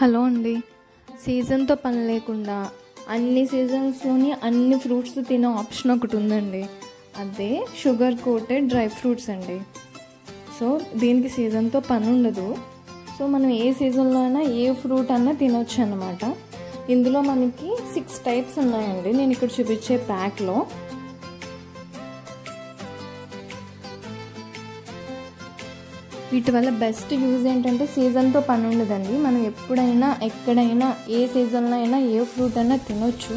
Hello అండి, సీజన్తో పని లేకుండా అన్ని సీజన్స్లోని అన్ని ఫ్రూట్స్ తినే ఆప్షన్ ఒకటి ఉందండి. అదే షుగర్ కోటెడ్ డ్రై ఫ్రూట్స్ అండి. సో దీనికి సీజన్తో పని ఉండదు. సో మనం ఏ సీజన్లో అయినా ఏ ఫ్రూట్ అన్నా తినొచ్చు అన్నమాట. ఇందులో మనకి 6 టైప్స్ ఉన్నాయండి. నేను ఇక్కడ చూపించే ప్యాక్లో వీటి వల్ల బెస్ట్ యూజ్ ఏంటంటే సీజన్తో పని ఉండదండి. మనం ఎప్పుడైనా ఎక్కడైనా ఏ సీజన్లో అయినా ఏ ఫ్రూట్ అయినా తినొచ్చు.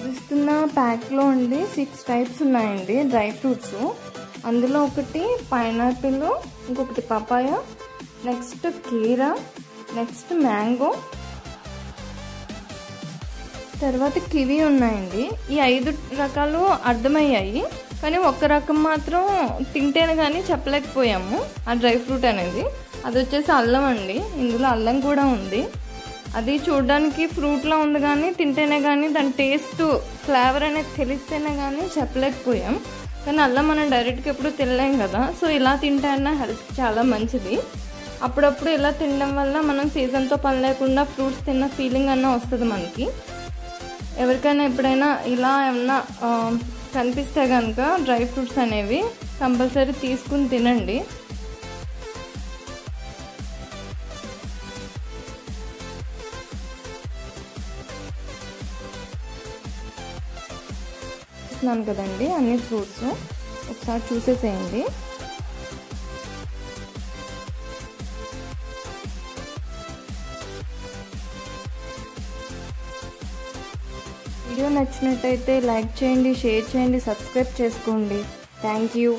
చూస్తున్న ప్యాక్లో ఉండి 6 టైప్స్ ఉన్నాయండి డ్రై ఫ్రూట్స్. అందులో ఒకటి పైనాపిల్, ఇంకొకటి పపాయ, నెక్స్ట్ కీరా, నెక్స్ట్ మ్యాంగో, తర్వాత కివి ఉన్నాయండి. ఈ 5 రకాలు అర్థమయ్యాయి, కానీ ఒక్క రకం మాత్రం తింటేనే కానీ చెప్పలేకపోయాము. ఆ డ్రై ఫ్రూట్ అనేది అది వచ్చేసి అల్లం అండి. ఇందులో అల్లం కూడా ఉంది. అది చూడడానికి ఫ్రూట్లో ఉంది కానీ తింటేనే కానీ దాని టేస్ట్ ఫ్లేవర్ అనేది తెలిస్తేనే కానీ చెప్పలేకపోయాం. కానీ అల్లం మనం డైరెక్ట్గా ఎప్పుడు తినలేం కదా. సో ఇలా తింటేనే హెల్త్ చాలా మంచిది. అప్పుడప్పుడు ఇలా తినడం వల్ల మనం సీజన్తో పని లేకుండా ఫ్రూట్స్ తిన్న ఫీలింగ్ అన్న వస్తుంది మనకి. ఎవరికైనా ఎప్పుడైనా ఇలా ఏమన్నా కనిపిస్తే కనుక డ్రై ఫ్రూట్స్ అనేవి కంపల్సరీ తీసుకుని తినండి. ఇస్తున్నాను కదండి అన్ని ఫ్రూట్స్ ఒకసారి చూసేసేయండి. వీడియో నచ్చినట్టయితే లైక్ చేయండి, షేర్ చేయండి, సబ్స్క్రైబ్ చేసుకోండి. Thank you.